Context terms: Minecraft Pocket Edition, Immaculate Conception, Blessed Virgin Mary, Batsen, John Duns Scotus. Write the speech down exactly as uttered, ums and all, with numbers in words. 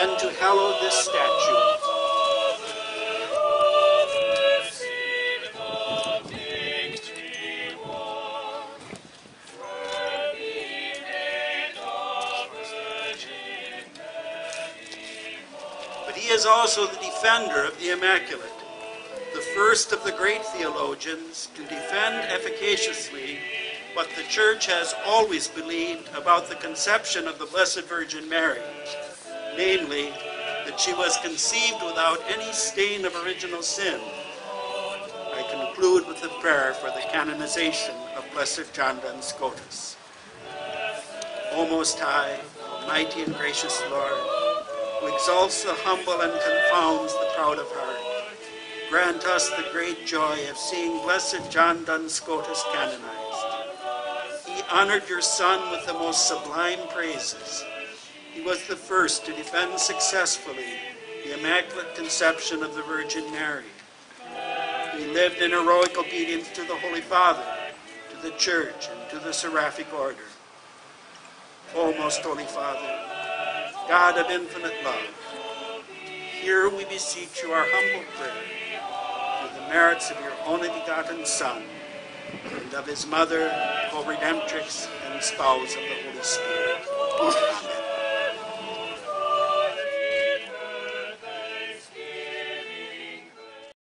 and to hallow this statue. He is also the defender of the Immaculate, the first of the great theologians to defend efficaciously what the Church has always believed about the conception of the Blessed Virgin Mary, namely, that she was conceived without any stain of original sin. I conclude with the prayer for the canonization of Blessed John Duns Scotus. O Most High, Almighty and Gracious Lord, who exalts the humble and confounds the proud of heart, grant us the great joy of seeing Blessed John Duns Scotus canonized. He honored your son with the most sublime praises. He was the first to defend successfully the Immaculate Conception of the Virgin Mary. He lived in heroic obedience to the Holy Father, to the Church, and to the Seraphic Order. O Most Holy Father, God of infinite love, here we beseech you our humble prayer through the merits of your only begotten Son and of his mother, co-redemptrix and spouse of the Holy Spirit. Amen.